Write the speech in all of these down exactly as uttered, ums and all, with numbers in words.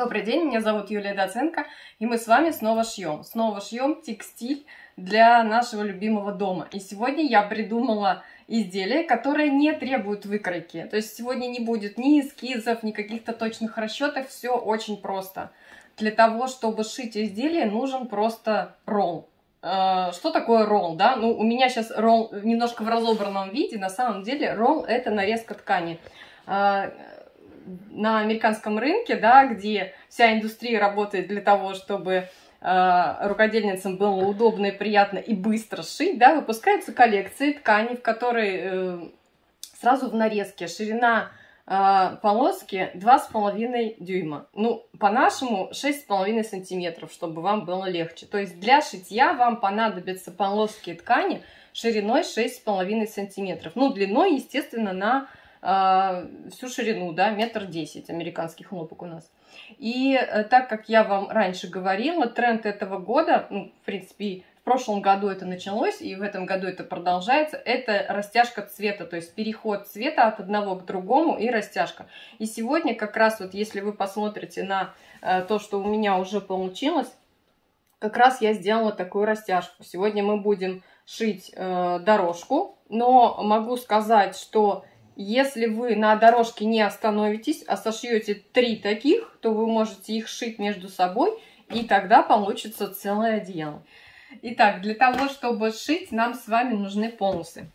Добрый день, меня зовут Юлия Доценко, и мы с вами снова шьем. Снова шьем текстиль для нашего любимого дома. И сегодня я придумала изделие, которое не требует выкройки. То есть сегодня не будет ни эскизов, ни каких-то точных расчетов, все очень просто. Для того, чтобы шить изделие, нужен просто ролл. Что такое ролл, да? Ну, у меня сейчас ролл немножко в разобранном виде. На самом деле ролл — это нарезка ткани. На американском рынке, да, где вся индустрия работает для того, чтобы э, рукодельницам было удобно и приятно и быстро шить, да, выпускаются коллекции тканей, в которой э, сразу в нарезке ширина э, полоски два с половиной дюйма. Ну, по-нашему шесть с половиной сантиметров, чтобы вам было легче. То есть для шитья вам понадобятся полоски ткани шириной шесть с половиной сантиметров. Ну, длиной, естественно, на всю ширину, да, метр десять американских хлопок у нас. И так как я вам раньше говорила, тренд этого года, ну, в принципе, в прошлом году это началось, и в этом году это продолжается, это растяжка цвета, то есть переход цвета от одного к другому и растяжка. И сегодня как раз вот, если вы посмотрите на то, что у меня уже получилось, как раз я сделала такую растяжку. Сегодня мы будем шить э, дорожку, но могу сказать, что если вы на дорожке не остановитесь, а сошьете три таких, то вы можете их шить между собой, и тогда получится целое одеяло. Итак, для того, чтобы шить, нам с вами нужны полосы.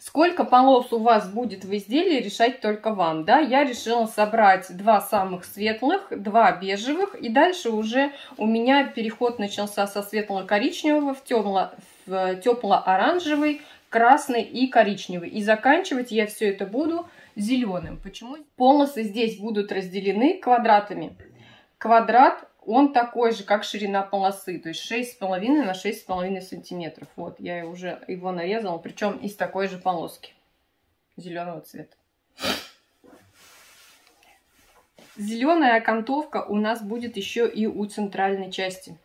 Сколько полос у вас будет в изделии, решать только вам, да? Я решила собрать два самых светлых, два бежевых, и дальше уже у меня переход начался со светло-коричневого в тепло-оранжевый, красный и коричневый. И заканчивать я все это буду зеленым. Почему? Полосы здесь будут разделены квадратами. Квадрат, он такой же, как ширина полосы. То есть шесть с половиной на шесть с половиной сантиметров. Вот, я уже его нарезала. Причем из такой же полоски. Зеленого цвета. Зеленая окантовка у нас будет еще и у центральной части.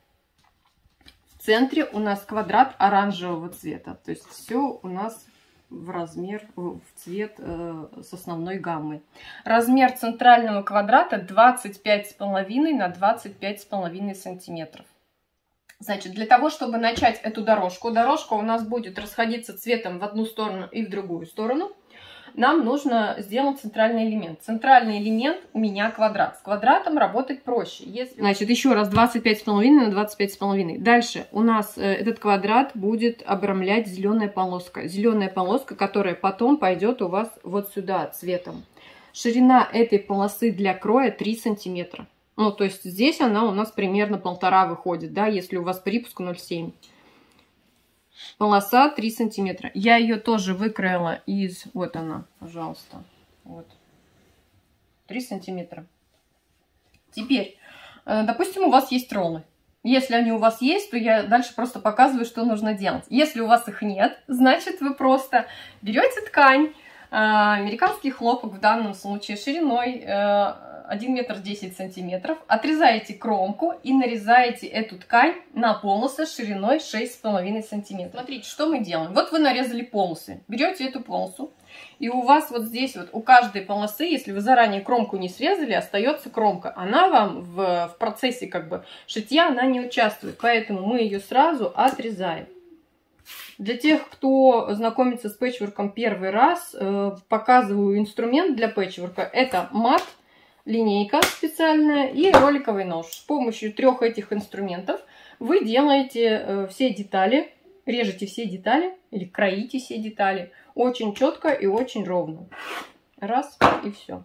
В центре у нас квадрат оранжевого цвета, то есть все у нас в размер, в цвет э, с основной гаммой. Размер центрального квадрата двадцать пять с половиной на двадцать пять с половиной сантиметров. Значит, для того, чтобы начать эту дорожку, дорожка у нас будет расходиться цветом в одну сторону и в другую сторону, нам нужно сделать центральный элемент. Центральный элемент у меня квадрат. С квадратом работать проще. Если... Значит, еще раз двадцать пять с половиной на двадцать пять с половиной. Дальше у нас этот квадрат будет обрамлять зеленая полоска. Зеленая полоска, которая потом пойдет у вас вот сюда цветом. Ширина этой полосы для кроя три сантиметра. Ну, то есть здесь она у нас примерно полтора выходит, да, если у вас припуск ноль семь. Полоса три сантиметра. Я ее тоже выкроила из... Вот она, пожалуйста. Вот. три сантиметра. Теперь, допустим, у вас есть роллы. Если они у вас есть, то я дальше просто показываю, что нужно делать. Если у вас их нет, значит, вы просто берете ткань, американский хлопок в данном случае шириной один метр десять сантиметров, отрезаете кромку и нарезаете эту ткань на полосы шириной шесть с половиной сантиметров. Смотрите, что мы делаем. Вот вы нарезали полосы. Берете эту полосу, и у вас вот здесь вот у каждой полосы, если вы заранее кромку не срезали, остается кромка. Она вам в, в процессе как бы шитья, она не участвует, поэтому мы ее сразу отрезаем. Для тех, кто знакомится с пэтчворком первый раз, показываю инструмент для пэтчворка. Это мат, линейка специальная и роликовый нож. С помощью трех этих инструментов вы делаете все детали, режете все детали или кроите все детали очень четко и очень ровно. Раз, и все.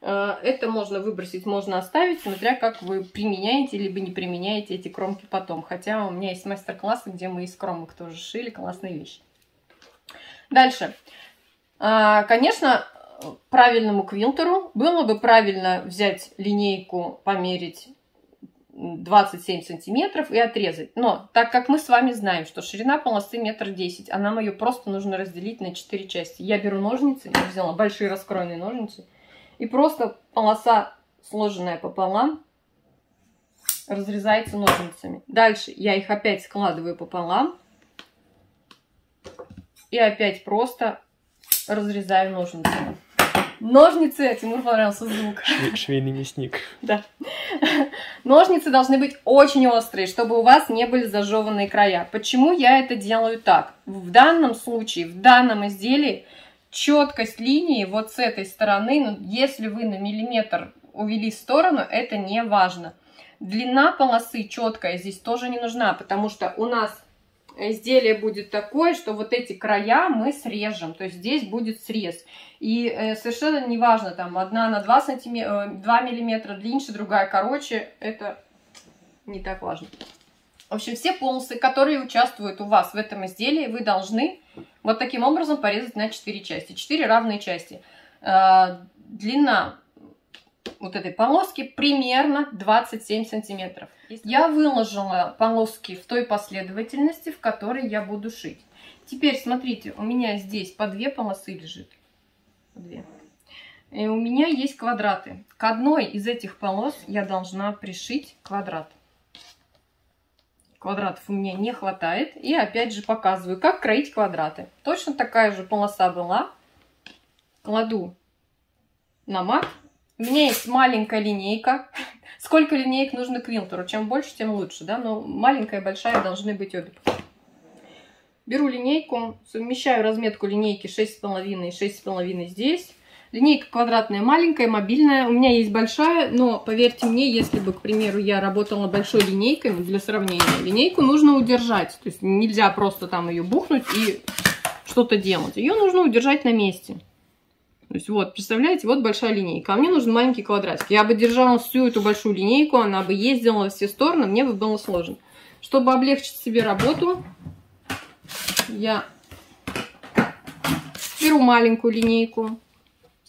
Это можно выбросить, можно оставить, смотря как вы применяете либо не применяете эти кромки потом. Хотя у меня есть мастер-классы, где мы из кромок тоже шили классные вещи. Дальше. Конечно, правильному квилтеру было бы правильно взять линейку, померить двадцать семь сантиметров и отрезать. Но так как мы с вами знаем, что ширина полосы метр десять, а нам ее просто нужно разделить на четыре части. Я беру ножницы, я взяла большие раскроенные ножницы, и просто полоса, сложенная пополам, разрезается ножницами. Дальше я их опять складываю пополам и опять просто разрезаю ножницами. Ножницы, Тимур понравился звук. Швейный мясник. Да. Ножницы должны быть очень острые, чтобы у вас не были зажеванные края. Почему я это делаю так? В данном случае, в данном изделии четкость линии вот с этой стороны, ну, если вы на миллиметр увели в сторону, это не важно. Длина полосы четкая здесь тоже не нужна, потому что у нас изделие будет такое, что вот эти края мы срежем, то есть здесь будет срез. И совершенно не важно, там одна на два сантиметра, два миллиметра длиннее, другая короче, это не так важно. В общем, все полосы, которые участвуют у вас в этом изделии, вы должны вот таким образом порезать на четыре части, четыре равные части. Длина вот этой полоски примерно двадцать семь сантиметров. Я выложила полоски в той последовательности, в которой я буду шить. Теперь смотрите, у меня здесь по две полосы лежит. Две. И у меня есть квадраты. К одной из этих полос я должна пришить квадрат. Квадратов у меня не хватает. И опять же показываю, как кроить квадраты. Точно такая же полоса была. Кладу на мат. У меня есть маленькая линейка. Сколько линеек нужно квилтеру? Чем больше, тем лучше, да? Но маленькая и большая должны быть обе. Беру линейку, совмещаю разметку линейки шесть с половиной и шесть с половиной здесь. Линейка квадратная, маленькая, мобильная. У меня есть большая, но поверьте мне, если бы, к примеру, я работала большой линейкой, для сравнения, линейку нужно удержать. То есть нельзя просто там ее бухнуть и что-то делать. Ее нужно удержать на месте. То есть вот, представляете, вот большая линейка, а мне нужен маленький квадратик. Я бы держала всю эту большую линейку, она бы ездила во все стороны, мне бы было сложно. Чтобы облегчить себе работу, я беру маленькую линейку,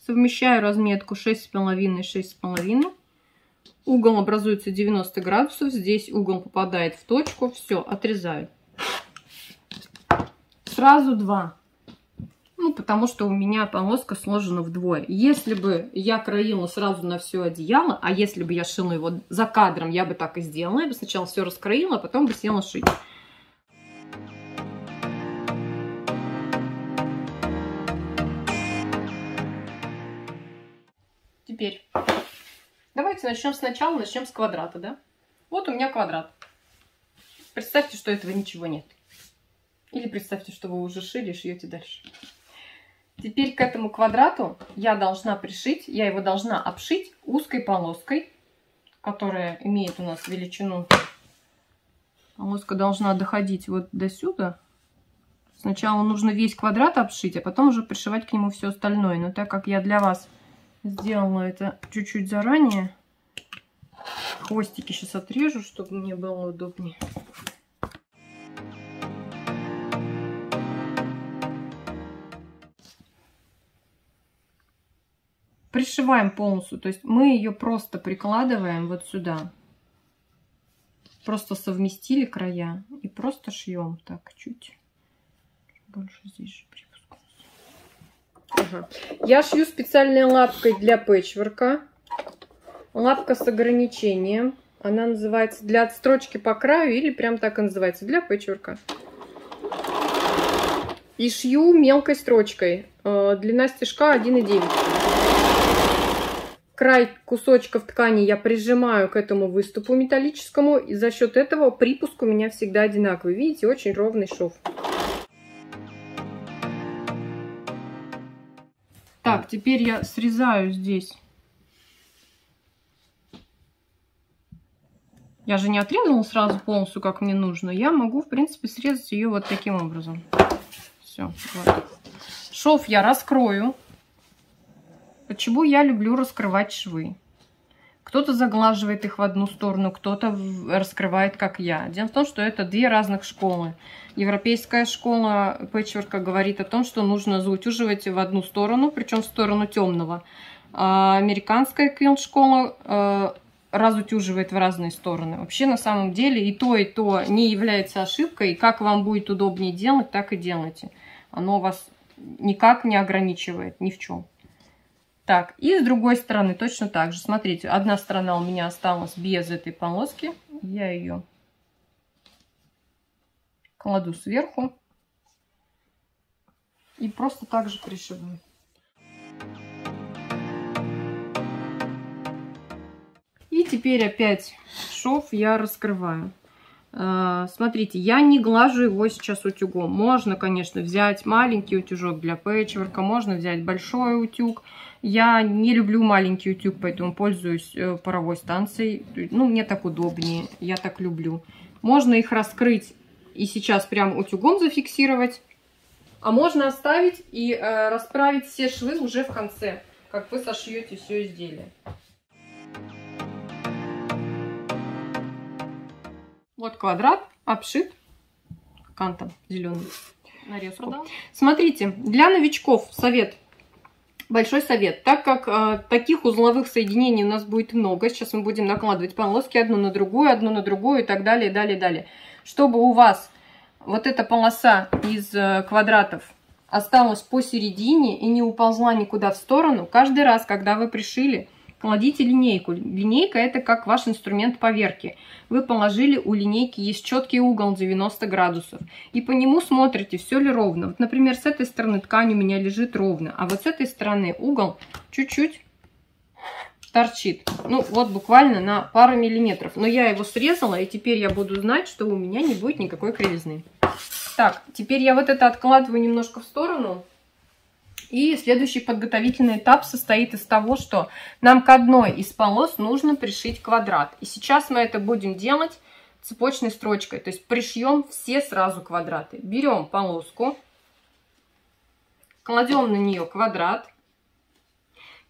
совмещаю разметку шесть с половиной и шесть с половиной. Угол образуется девяносто градусов, здесь угол попадает в точку, все, отрезаю. Сразу два. Ну, потому что у меня полоска сложена вдвое. Если бы я кроила сразу на все одеяло, а если бы я шила его за кадром, я бы так и сделала. Я бы сначала все раскроила, а потом бы села шить. Теперь давайте начнем сначала, начнем с квадрата, да? Вот у меня квадрат. Представьте, что этого ничего нет. Или представьте, что вы уже шили и шьете дальше. Теперь к этому квадрату я должна пришить, я его должна обшить узкой полоской, которая имеет у нас величину. Полоска должна доходить вот до сюда. Сначала нужно весь квадрат обшить, а потом уже пришивать к нему все остальное. Но так как я для вас сделала это чуть-чуть заранее, хвостики сейчас отрежу, чтобы мне было удобнее. Пришиваем полосу, то есть мы ее просто прикладываем вот сюда. Просто совместили края и просто шьем. Так, чуть больше здесь же припуску. Ага. Я шью специальной лапкой для пэтчворка. Лапка с ограничением. Она называется для отстрочки по краю или прям так и называется, для пэтчворка. И шью мелкой строчкой. Длина стежка один и девять. Край кусочков ткани я прижимаю к этому выступу металлическому, и за счет этого припуск у меня всегда одинаковый. Видите, очень ровный шов. Так, теперь я срезаю здесь. Я же не отрезала сразу полностью, как мне нужно. Я могу, в принципе, срезать ее вот таким образом. Все. Вот. Шов я раскрою. Почему я люблю раскрывать швы? Кто-то заглаживает их в одну сторону, кто-то раскрывает, как я. Дело в том, что это две разных школы. Европейская школа пэтчворка говорит о том, что нужно заутюживать в одну сторону, причем в сторону темного. А американская квилт-школа разутюживает в разные стороны. Вообще, на самом деле, и то, и то не является ошибкой. И как вам будет удобнее делать, так и делайте. Оно вас никак не ограничивает ни в чем. Так, и с другой стороны точно так же. Смотрите, одна сторона у меня осталась без этой полоски. Я ее кладу сверху и просто так же пришиваю. теперь опять шов я раскрываю. Смотрите, я не глажу его сейчас утюгом. Можно, конечно, взять маленький утюжок для пэтчворка, можно взять большой утюг. Я не люблю маленький утюг, поэтому пользуюсь паровой станцией. Ну, мне так удобнее, я так люблю. Можно их раскрыть и сейчас прям утюгом зафиксировать. А можно оставить и э, расправить все швы уже в конце, как вы сошьете все изделие. Вот квадрат обшит кантом зеленым. Нарезку. Да. Смотрите, для новичков совет, большой совет. Так как э, таких узловых соединений у нас будет много, сейчас мы будем накладывать полоски одну на другую, одну на другую и так далее, далее, далее. Чтобы у вас вот эта полоса из квадратов осталась посередине и не уползла никуда в сторону, каждый раз, когда вы пришили, кладите линейку. Линейка — это как ваш инструмент поверки. Вы положили, у линейки есть четкий угол девяносто градусов. И по нему смотрите, все ли ровно. Вот, например, с этой стороны ткань у меня лежит ровно, а вот с этой стороны угол чуть-чуть торчит. Ну, вот буквально на пару миллиметров. Но я его срезала, и теперь я буду знать, что у меня не будет никакой кривизны. Так, теперь я вот это откладываю немножко в сторону. И следующий подготовительный этап состоит из того, что нам к одной из полос нужно пришить квадрат. И сейчас мы это будем делать цепочной строчкой. То есть пришьем все сразу квадраты. Берем полоску, кладем на нее квадрат.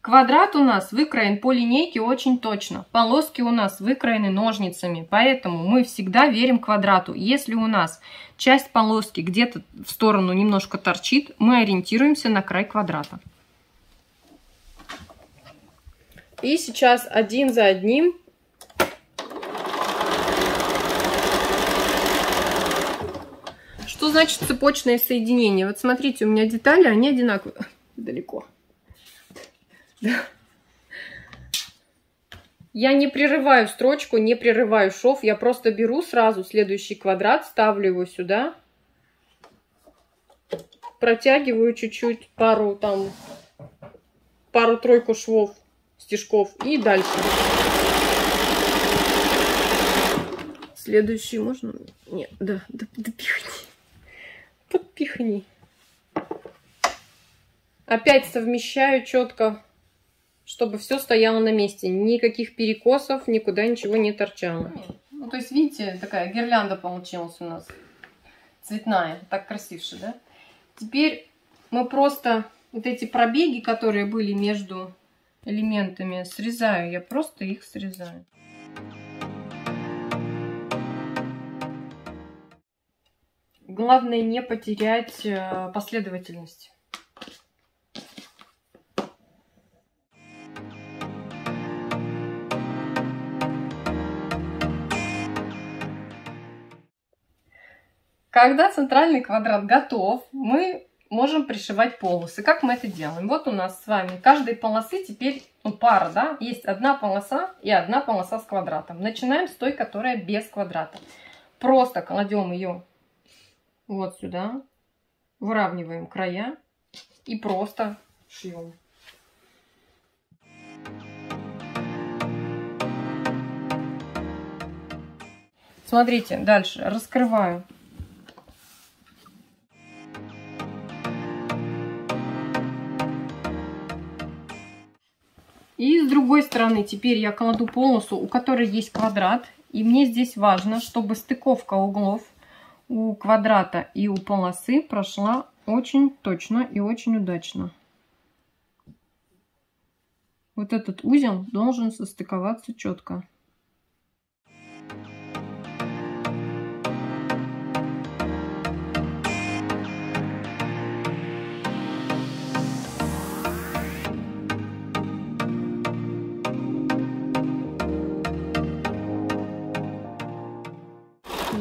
Квадрат у нас выкроен по линейке очень точно. Полоски у нас выкроены ножницами, поэтому мы всегда верим квадрату. Если у нас часть полоски где-то в сторону немножко торчит, мы ориентируемся на край квадрата. И сейчас один за одним . Что значит цепочное соединение? Вот смотрите, у меня детали, они одинаковые. Далеко. Я не прерываю строчку, не прерываю шов, я просто беру сразу следующий квадрат, ставлю его сюда, протягиваю чуть-чуть, пару там, пару-тройку швов, стежков и дальше. Следующий можно? Нет, да, да, допихни, подпихни. Опять совмещаю четко, чтобы все стояло на месте. Никаких перекосов, никуда ничего не торчало. Ну, то есть, видите, такая гирлянда получилась у нас. Цветная, так красивше, да? Теперь мы просто вот эти пробеги, которые были между элементами, срезаю. Я просто их срезаю. Главное не потерять последовательность. Когда центральный квадрат готов, мы можем пришивать полосы. Как мы это делаем? Вот у нас с вами каждой полосы теперь ну, пара, да? Есть одна полоса и одна полоса с квадратом. Начинаем с той, которая без квадрата. Просто кладем ее вот сюда, выравниваем края и просто шьем. Смотрите, дальше раскрываю. И с другой стороны теперь я кладу полосу, у которой есть квадрат. И мне здесь важно, чтобы стыковка углов у квадрата и у полосы прошла очень точно и очень удачно. Вот этот узел должен состыковаться четко.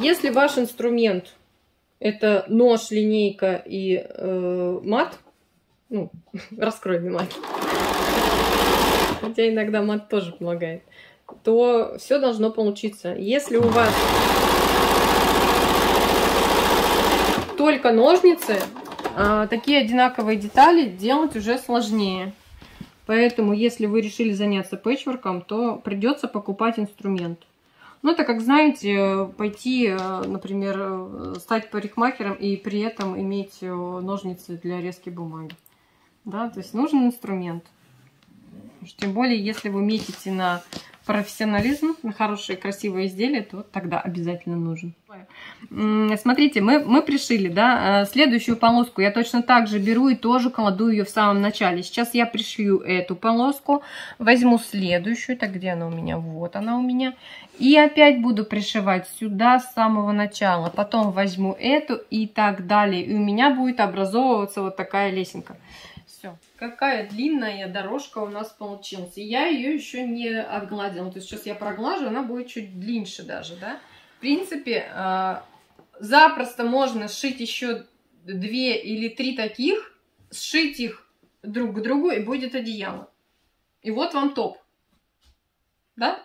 Если ваш инструмент это нож, линейка и э, мат, ну, раскрой мне мат, хотя иногда мат тоже помогает, то все должно получиться. Если у вас только ножницы, а такие одинаковые детали делать уже сложнее. Поэтому, если вы решили заняться пэтчворком, то придется покупать инструмент. Ну, так как, знаете, пойти, например, стать парикмахером и при этом иметь ножницы для резки бумаги. Да, то есть нужен инструмент. Тем более, если вы метите на профессионализм, на хорошие красивые изделия, то тогда обязательно нужен. Смотрите, мы, мы пришили, да, следующую полоску я точно так же беру и тоже кладу ее в самом начале. Сейчас я пришью эту полоску, возьму следующую, так где она у меня? Вот она у меня. И опять буду пришивать сюда с самого начала, потом возьму эту и так далее. И у меня будет образовываться вот такая лесенка. Все. Какая длинная дорожка у нас получилась. И я ее еще не отгладила. То есть сейчас я проглажу, она будет чуть длиннее даже, да? В принципе, запросто можно сшить еще две или три таких, сшить их друг к другу, и будет одеяло. И вот вам топ. Да?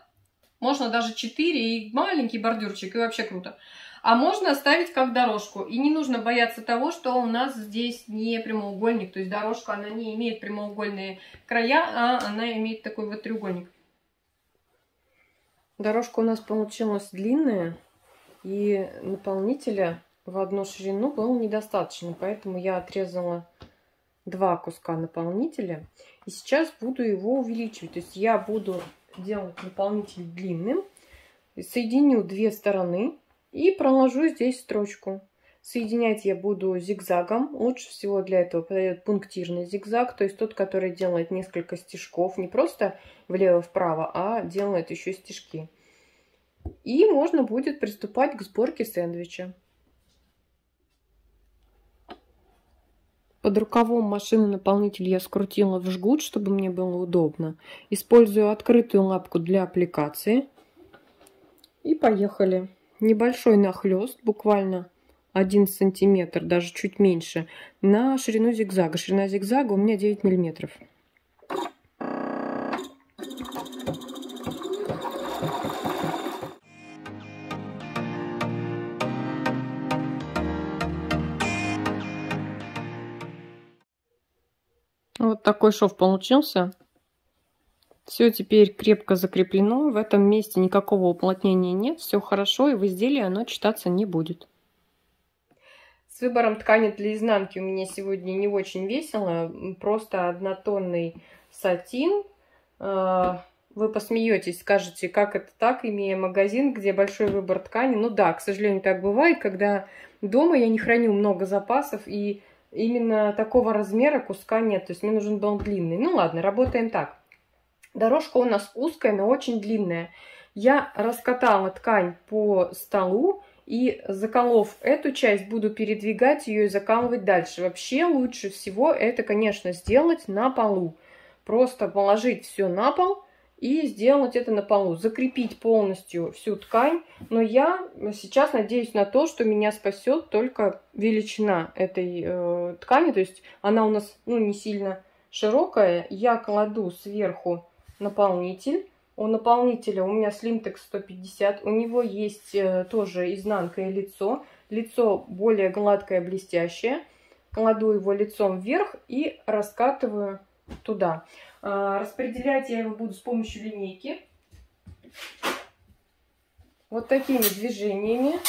Можно даже четыре и маленький бордюрчик, и вообще круто. А можно оставить как дорожку. И не нужно бояться того, что у нас здесь не прямоугольник. То есть дорожка, она не имеет прямоугольные края, а она имеет такой вот треугольник. Дорожка у нас получилась длинная. И наполнителя в одну ширину было недостаточно. Поэтому я отрезала два куска наполнителя. И сейчас буду его увеличивать. То есть я буду делать наполнитель длинным. Соединю две стороны. И проложу здесь строчку. Соединять я буду зигзагом. Лучше всего для этого подойдет пунктирный зигзаг, то есть тот, который делает несколько стежков. Не просто влево-вправо, а делает еще стежки. И можно будет приступать к сборке сэндвича. Под рукавом машины наполнитель я скрутила в жгут, чтобы мне было удобно. Использую открытую лапку для аппликации. И поехали. Небольшой нахлест, буквально один сантиметр, даже чуть меньше, на ширину зигзага. Ширина зигзага у меня девять миллиметров. Вот такой шов получился. Все теперь крепко закреплено, в этом месте никакого уплотнения нет, все хорошо, и в изделии оно читаться не будет. С выбором ткани для изнанки у меня сегодня не очень весело, просто однотонный сатин. Вы посмеетесь, скажете, как это так, имея магазин, где большой выбор ткани. Ну да, к сожалению, так бывает, когда дома я не храню много запасов, и именно такого размера куска нет, то есть мне нужен был длинный. Ну ладно, работаем так. Дорожка у нас узкая, но очень длинная. Я раскатала ткань по столу и, заколов эту часть, буду передвигать ее и закалывать дальше. Вообще лучше всего это, конечно, сделать на полу. Просто положить все на пол и сделать это на полу. Закрепить полностью всю ткань. Но я сейчас надеюсь на то, что меня спасет только величина этой э, ткани. То есть она у нас, ну, не сильно широкая. Я кладу сверху наполнитель. У наполнителя у меня слимтекс сто пятьдесят. У него есть тоже изнанка и лицо. Лицо более гладкое, блестящее. Кладу его лицом вверх и раскатываю туда. Распределять я его буду с помощью линейки. Вот такими движениями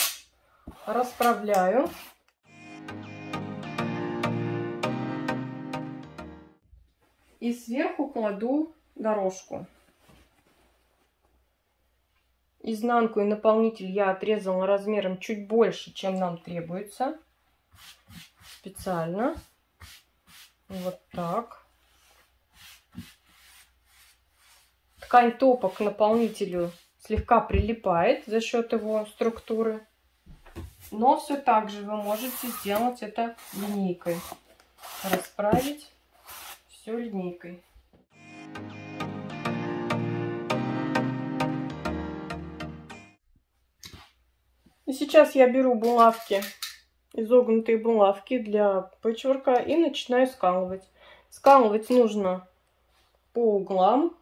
расправляю. И сверху кладу дорожку. Изнанку и наполнитель я отрезала размером чуть больше, чем нам требуется. Специально. Вот так. Ткань топа к наполнителю слегка прилипает за счет его структуры. Но все так же вы можете сделать это линейкой. Расправить все линейкой. И сейчас я беру булавки, изогнутые булавки для пэтчворка, и начинаю скалывать. Скалывать нужно по углам.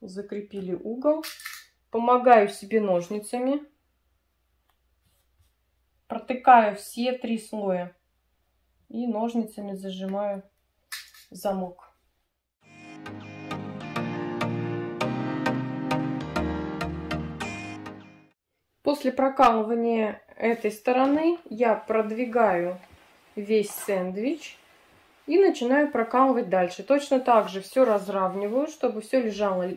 Закрепили угол. Помогаю себе ножницами. Протыкаю все три слоя и ножницами зажимаю замок. После прокалывания этой стороны я продвигаю весь сэндвич и начинаю прокалывать дальше. Точно так же все разравниваю, чтобы все лежало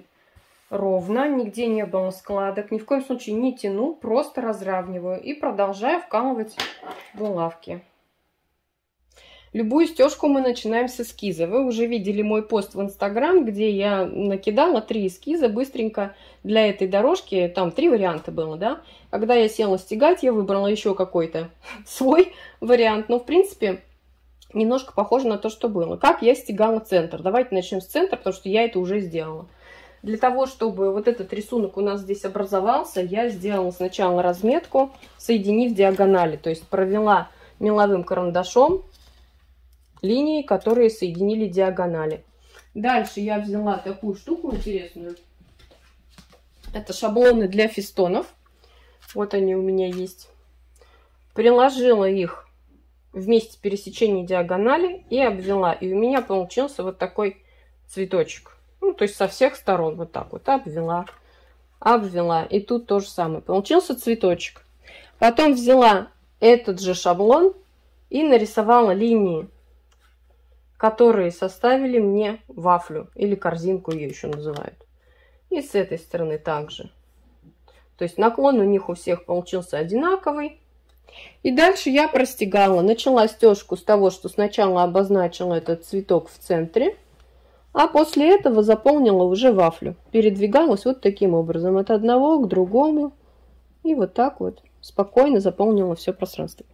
ровно, нигде не было складок, ни в коем случае не тяну, просто разравниваю и продолжаю вкалывать булавки. Любую стежку мы начинаем с эскиза. Вы уже видели мой пост в Инстаграм, где я накидала три эскиза быстренько для этой дорожки. Там три варианта было, да? Когда я села стегать, я выбрала еще какой-то свой вариант. Но, в принципе, немножко похоже на то, что было. Как я стегала центр? Давайте начнем с центра, потому что я это уже сделала. Для того, чтобы вот этот рисунок у нас здесь образовался, я сделала сначала разметку, соединив диагонали. То есть провела меловым карандашом линии, которые соединили диагонали. Дальше я взяла такую штуку интересную. Это шаблоны для фистонов. Вот они у меня есть. Приложила их в месте пересечения диагонали и обвела. И у меня получился вот такой цветочек. Ну, то есть со всех сторон вот так вот обвела, обвела. И тут то же самое. Получился цветочек. Потом взяла этот же шаблон и нарисовала линии, которые составили мне вафлю или корзинку, ее еще называют. И с этой стороны также. То есть наклон у них у всех получился одинаковый. И дальше я простегала. Начала стежку с того, что сначала обозначила этот цветок в центре, а после этого заполнила уже вафлю. Передвигалась вот таким образом от одного к другому. И вот так вот спокойно заполнила все пространство.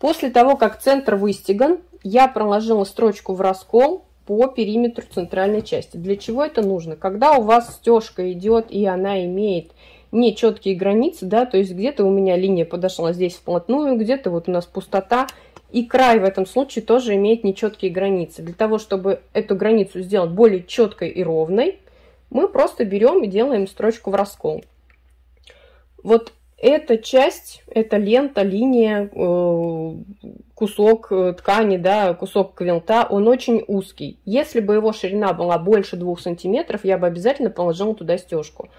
После того, как центр выстеган, я проложила строчку в раскол по периметру центральной части. Для чего это нужно? Когда у вас стежка идет и она имеет нечеткие границы, да, то есть где-то у меня линия подошла здесь вплотную, где-то вот у нас пустота, и край в этом случае тоже имеет нечеткие границы. Для того, чтобы эту границу сделать более четкой и ровной, мы просто берем и делаем строчку в раскол. Вот эта часть, эта лента, линия, кусок ткани, да, кусок квилта, он очень узкий. Если бы его ширина была больше двух сантиметров, я бы обязательно положила туда стежку.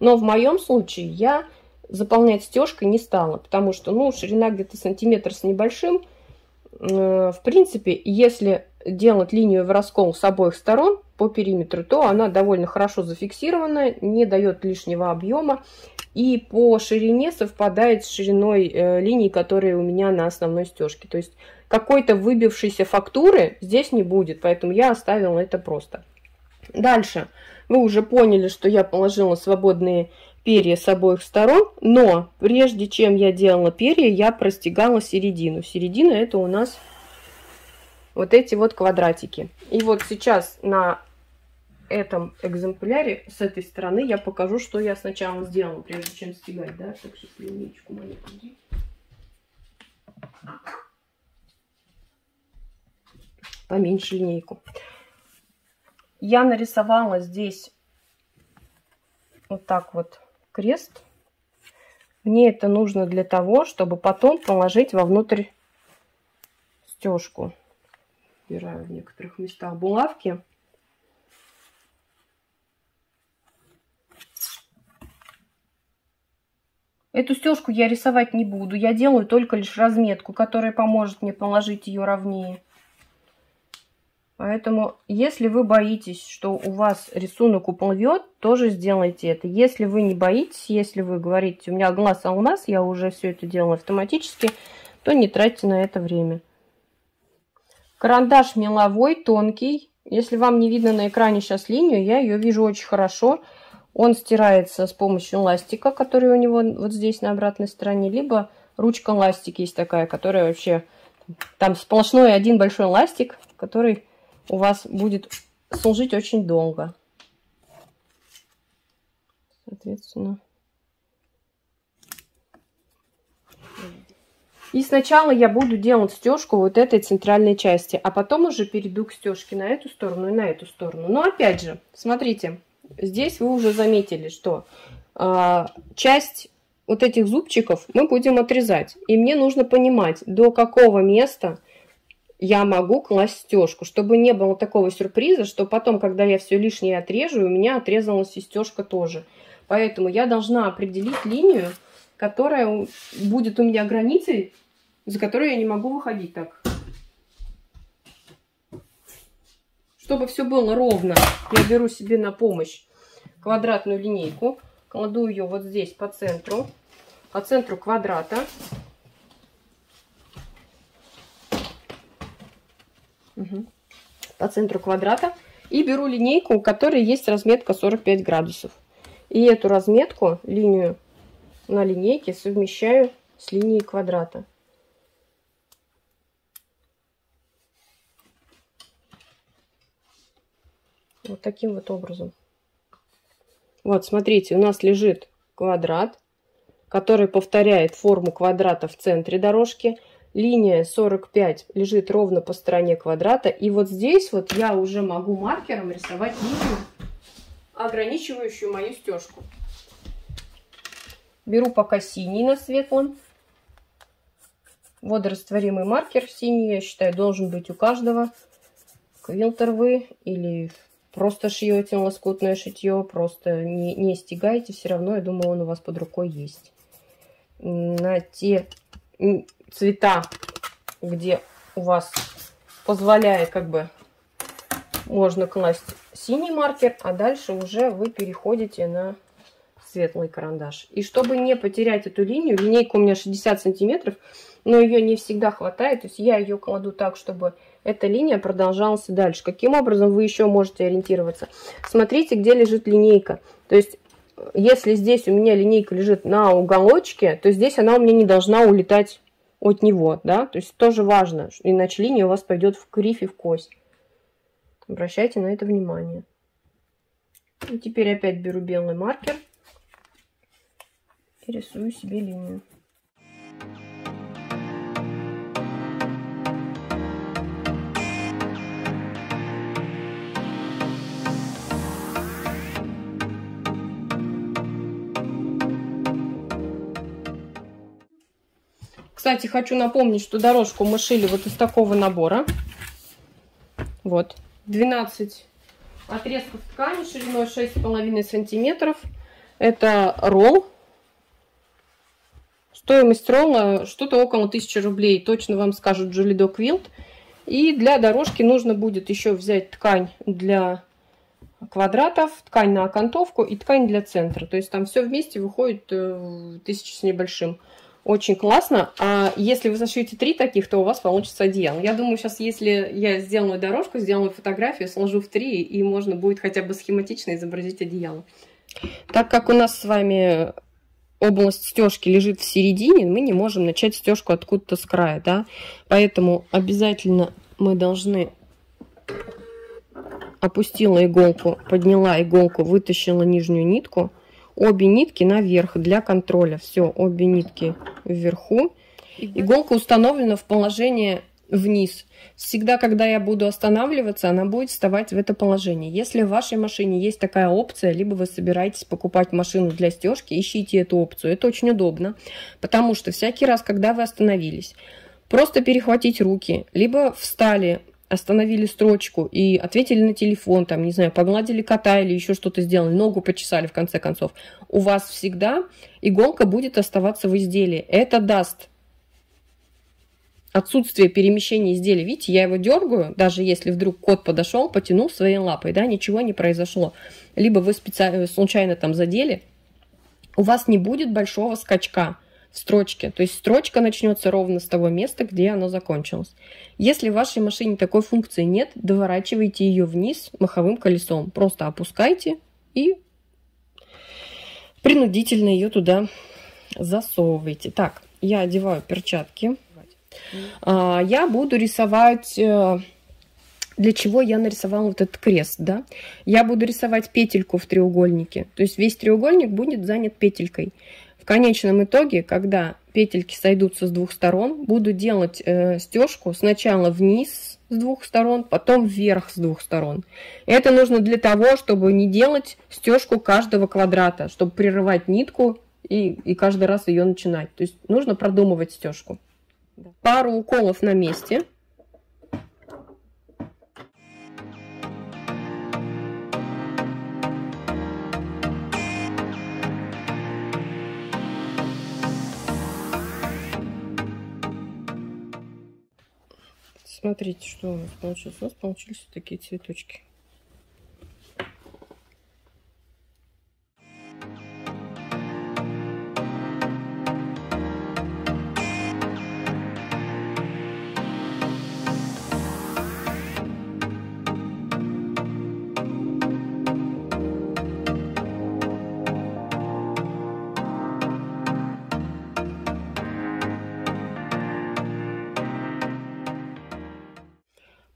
Но в моем случае я заполнять стежкой не стала, потому что, ну, ширина где-то сантиметр с небольшим. В принципе, если делать линию в раскол с обоих сторон по периметру, то она довольно хорошо зафиксирована, не дает лишнего объема. И по ширине совпадает с шириной э, линий, которые у меня на основной стежке. То есть какой-то выбившейся фактуры здесь не будет, поэтому я оставила это просто. Дальше вы уже поняли, что я положила свободные перья с обоих сторон, но прежде чем я делала перья, я простегала середину. Середина — это у нас вот эти вот квадратики. И вот сейчас на этом экземпляре с этой стороны я покажу, что я сначала сделала, прежде чем стегать, да? Так, сейчас линейку маленькую. Поменьше линейку. Я нарисовала здесь вот так вот крест. Мне это нужно для того, чтобы потом положить вовнутрь стежку. Убираю в некоторых местах булавки. Эту стежку я рисовать не буду. Я делаю только лишь разметку, которая поможет мне положить ее ровнее. Поэтому, если вы боитесь, что у вас рисунок уплывет, тоже сделайте это. Если вы не боитесь, если вы говорите, у меня глаз алмаз, я уже все это делаю автоматически, то не тратьте на это время. Карандаш меловой, тонкий. Если вам не видно на экране сейчас линию, я ее вижу очень хорошо. Он стирается с помощью ластика, который у него вот здесь на обратной стороне, либо ручка ластик есть такая, которая вообще там сплошной один большой ластик, который у вас будет служить очень долго. Соответственно. И сначала я буду делать стежку вот этой центральной части, а потом уже перейду к стежке на эту сторону и на эту сторону. Но опять же, смотрите. Здесь вы уже заметили, что э, часть вот этих зубчиков мы будем отрезать. И мне нужно понимать, до какого места я могу класть стежку, чтобы не было такого сюрприза, что потом, когда я все лишнее отрежу, у меня отрезалась и стежка тоже. Поэтому я должна определить линию, которая будет у меня границей, за которую я не могу выходить так. Чтобы все было ровно, я беру себе на помощь квадратную линейку, кладу ее вот здесь по центру, по центру квадрата. Угу. По центру квадрата. И беру линейку, у которой есть разметка сорок пять градусов. И эту разметку, линию на линейке, совмещаю с линией квадрата. Вот таким вот образом. Вот, смотрите, у нас лежит квадрат, который повторяет форму квадрата в центре дорожки. Линия сорок пять лежит ровно по стороне квадрата. И вот здесь вот я уже могу маркером рисовать линию, ограничивающую мою стежку. Беру пока синий на светлом. Водорастворимый маркер синий, я считаю, должен быть у каждого. Квилтер вы или просто шьете лоскутное шитье, просто не, не стягайте. Все равно, я думаю, он у вас под рукой есть. На те цвета, где у вас позволяет, как бы, можно класть синий маркер, а дальше уже вы переходите на светлый карандаш. И чтобы не потерять эту линию, линейка у меня шестьдесят сантиметров, но ее не всегда хватает, то есть я ее кладу так, чтобы эта линия продолжалась дальше. Каким образом вы еще можете ориентироваться? Смотрите, где лежит линейка. То есть если здесь у меня линейка лежит на уголочке, то здесь она у меня не должна улетать от него, да? То есть тоже важно, иначе линия у вас пойдет в кривь и в кость. Обращайте на это внимание. И теперь опять беру белый маркер и рисую себе линию. Кстати, хочу напомнить, что дорожку мы шили вот из такого набора. Вот. двенадцать отрезков ткани шириной шесть с половиной сантиметров. Это ролл. Стоимость ролла что-то около тысячи рублей. Точно вам скажут Джулидо Квилт. И для дорожки нужно будет еще взять ткань для квадратов, ткань на окантовку и ткань для центра. То есть там все вместе выходит тысяча с небольшим. Очень классно. А если вы зашьете три таких, то у вас получится одеяло. Я думаю, сейчас, если я сделаю дорожку, сделаю фотографию, сложу в три, и можно будет хотя бы схематично изобразить одеяло. Так как у нас с вами область стежки лежит в середине, мы не можем начать стежку откуда-то с края, да? Поэтому обязательно мы должны... Опустила иголку, подняла иголку, вытащила нижнюю нитку. Обе нитки наверх для контроля. Все, обе нитки вверху. Иголка установлена в положение вниз. Всегда, когда я буду останавливаться, она будет вставать в это положение. Если в вашей машине есть такая опция, либо вы собираетесь покупать машину для стежки, ищите эту опцию. Это очень удобно, потому что всякий раз, когда вы остановились, просто перехватить руки, либо встали, остановили строчку и ответили на телефон, там, не знаю, погладили кота или еще что-то сделали, ногу почесали, в конце концов, у вас всегда иголка будет оставаться в изделии. Это даст отсутствие перемещения изделия. Видите, я его дергаю, даже если вдруг кот подошел, потянул своей лапой, да, ничего не произошло. Либо вы специально, случайно там задели, у вас не будет большого скачка в строчке. То есть строчка начнется ровно с того места, где она закончилась. Если в вашей машине такой функции нет, доворачивайте ее вниз маховым колесом. Просто опускайте и принудительно ее туда засовывайте. Так, я одеваю перчатки. Я буду рисовать... Для чего я нарисовала вот этот крест, да? Я буду рисовать петельку в треугольнике. То есть весь треугольник будет занят петелькой. В конечном итоге, когда петельки сойдутся с двух сторон, буду делать э, стежку сначала вниз с двух сторон, потом вверх с двух сторон. Это нужно для того, чтобы не делать стежку каждого квадрата, чтобы прерывать нитку и, и каждый раз ее начинать. То есть нужно продумывать стежку. Пару уколов на месте. Смотрите, что у нас получилось. У нас получились вот такие цветочки.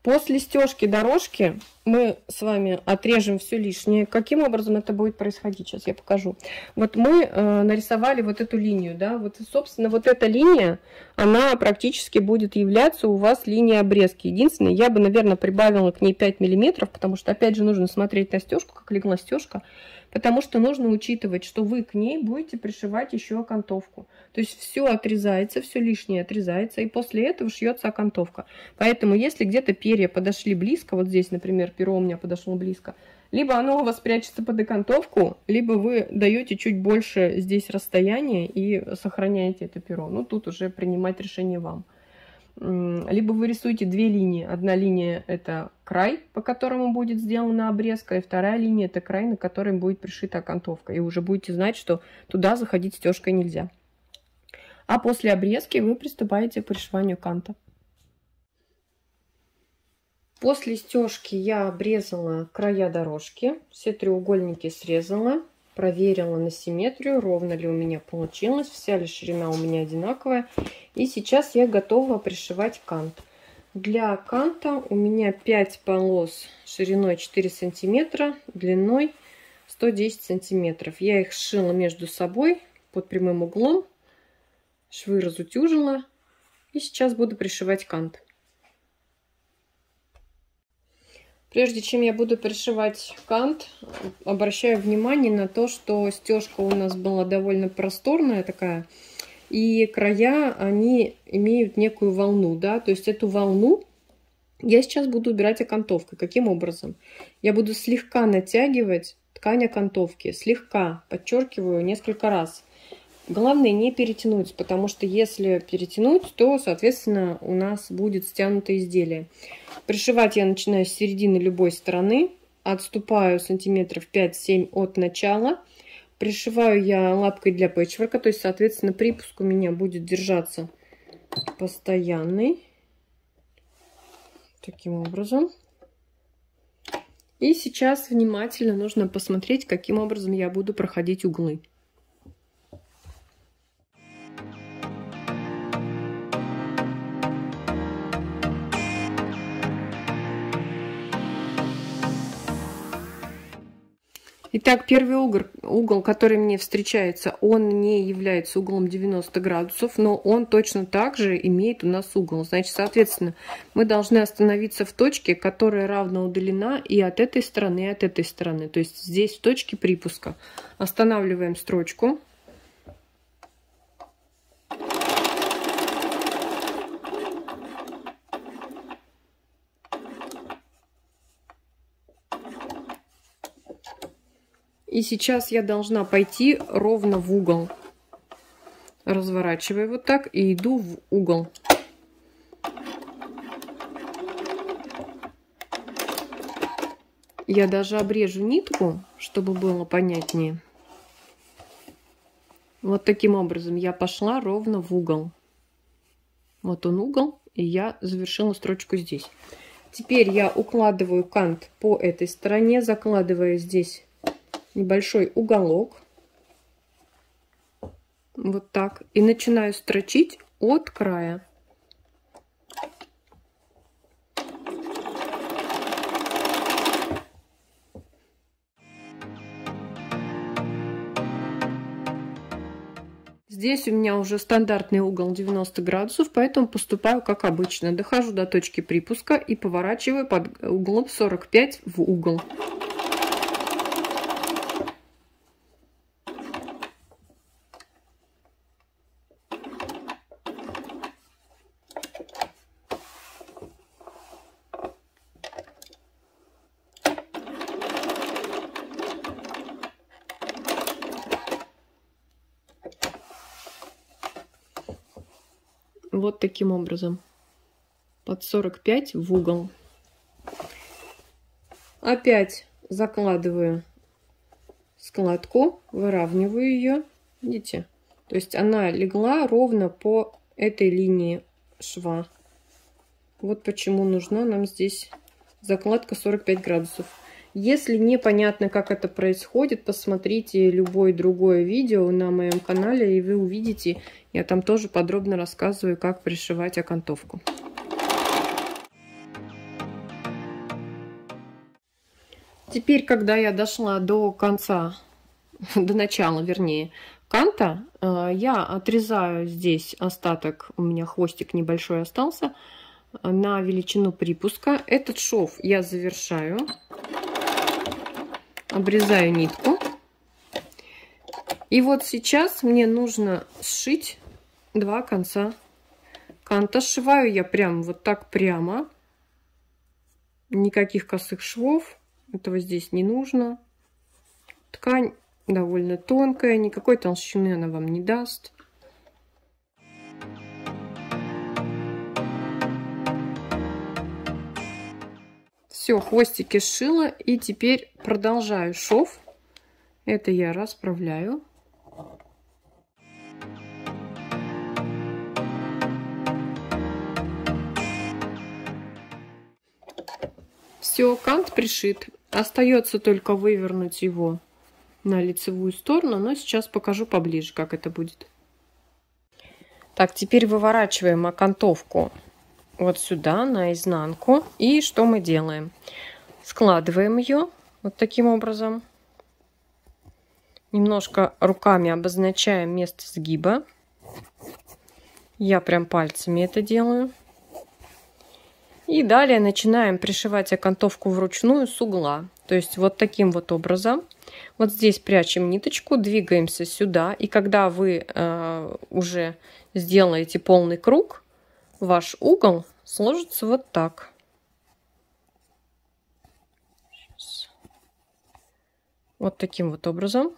После стежки дорожки мы с вами отрежем все лишнее. Каким образом это будет происходить? Сейчас я покажу. Вот мы э, нарисовали вот эту линию, да, вот, собственно, вот эта линия, она практически будет являться у вас линией обрезки. Единственное, я бы, наверное, прибавила к ней пять миллиметров, потому что, опять же, нужно смотреть на стежку, как легла стежка, потому что нужно учитывать, что вы к ней будете пришивать еще окантовку. То есть все отрезается, все лишнее отрезается, и после этого шьется окантовка. Поэтому, если где-то перья подошли близко, вот здесь, например, перо у меня подошло близко, либо оно у вас прячется под окантовку, либо вы даете чуть больше здесь расстояние и сохраняете это перо. Ну, тут уже принимать решение вам. Либо вы рисуете две линии. Одна линия – это край, по которому будет сделана обрезка, и вторая линия – это край, на котором будет пришита окантовка. И уже будете знать, что туда заходить стежкой нельзя. А после обрезки вы приступаете к пришиванию канта. После стежки я обрезала края дорожки, все треугольники срезала, проверила на симметрию, ровно ли у меня получилось, вся ли ширина у меня одинаковая. И сейчас я готова пришивать кант. Для канта у меня пять полос шириной четыре сантиметра, длиной сто десять сантиметров. Я их сшила между собой под прямым углом, швы разутюжила, и сейчас буду пришивать кант. Прежде чем я буду пришивать кант, обращаю внимание на то, что стежка у нас была довольно просторная такая, и края, они имеют некую волну, да, то есть эту волну я сейчас буду убирать окантовкой. Каким образом? Я буду слегка натягивать ткань окантовки, слегка, подчеркиваю, несколько раз. Главное не перетянуть, потому что если перетянуть, то, соответственно, у нас будет стянутое изделие. Пришивать я начинаю с середины любой стороны, отступаю сантиметров пять-семь от начала. Пришиваю я лапкой для пэтчворка, то есть, соответственно, припуск у меня будет держаться постоянный. Таким образом. И сейчас внимательно нужно посмотреть, каким образом я буду проходить углы. Итак, первый угол, угол, который мне встречается, он не является углом девяносто градусов, но он точно так же имеет у нас угол. Значит, соответственно, мы должны остановиться в точке, которая равно удалена и от этой стороны, и от этой стороны. То есть здесь в точке припуска. Останавливаем строчку. И сейчас я должна пойти ровно в угол. Разворачиваю вот так и иду в угол. Я даже обрежу нитку, чтобы было понятнее. Вот таким образом я пошла ровно в угол. Вот он угол, и я завершила строчку здесь. Теперь я укладываю кант по этой стороне, закладывая здесь небольшой уголок, вот так, и начинаю строчить от края. Здесь у меня уже стандартный угол девяносто градусов, поэтому поступаю как обычно. Дохожу до точки припуска и поворачиваю под углом сорок пять в угол. Вот таким образом. от сорок пять в угол. Опять закладываю складку, выравниваю ее, видите, то есть она легла ровно по этой линии шва. Вот почему нужна нам здесь закладка сорок пять градусов. Если непонятно, как это происходит, посмотрите любое другое видео на моем канале, и вы увидите, я там тоже подробно рассказываю, как пришивать окантовку. Теперь, когда я дошла до конца, до начала, вернее, канта, я отрезаю здесь остаток, у меня хвостик небольшой остался, на величину припуска. Этот шов я завершаю, обрезаю нитку. И вот сейчас мне нужно сшить два конца канта. Сшиваю я прям вот так прямо, никаких косых швов, этого здесь не нужно. Ткань довольно тонкая, никакой толщины она вам не даст. Все, хвостики сшила, и теперь продолжаю шов. Это я расправляю. Все, кант пришит. Остается только вывернуть его на лицевую сторону, но сейчас покажу поближе, как это будет. Так, теперь выворачиваем окантовку вот сюда, на изнанку. И что мы делаем? Складываем ее вот таким образом. Немножко руками обозначаем место сгиба. Я прям пальцами это делаю. И далее начинаем пришивать окантовку вручную с угла. То есть вот таким вот образом. Вот здесь прячем ниточку, двигаемся сюда. И когда вы э, уже сделаете полный круг, ваш угол сложится вот так. Сейчас. Вот таким вот образом.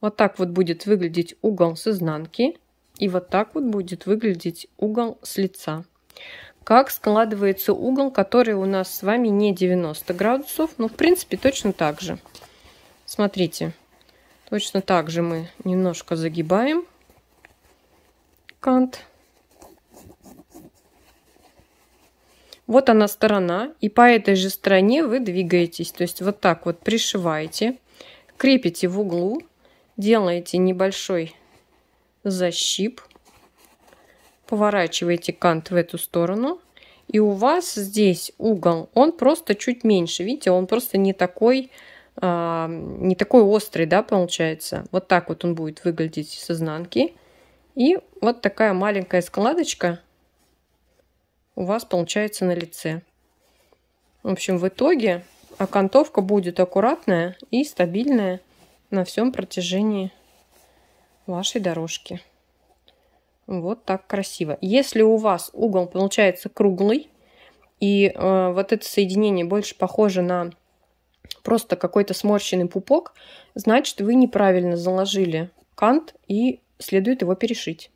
Вот так вот будет выглядеть угол с изнанки. И вот так вот будет выглядеть угол с лица. Как складывается угол, который у нас с вами не девяносто градусов. Ну, в принципе, точно так же. Смотрите. Точно так же мы немножко загибаем кант. Вот она сторона, и по этой же стороне вы двигаетесь. То есть вот так вот пришиваете, крепите в углу, делаете небольшой защип, поворачиваете кант в эту сторону. И у вас здесь угол, он просто чуть меньше. Видите, он просто не такой, а, не такой острый, да, получается. Вот так вот он будет выглядеть с изнанки. И вот такая маленькая складочка у вас получается на лице. В общем, в итоге окантовка будет аккуратная и стабильная на всем протяжении вашей дорожки. Вот так красиво. Если у вас угол получается круглый, и э, вот это соединение больше похоже на просто какой-то сморщенный пупок, значит, вы неправильно заложили кант и следует его перешить.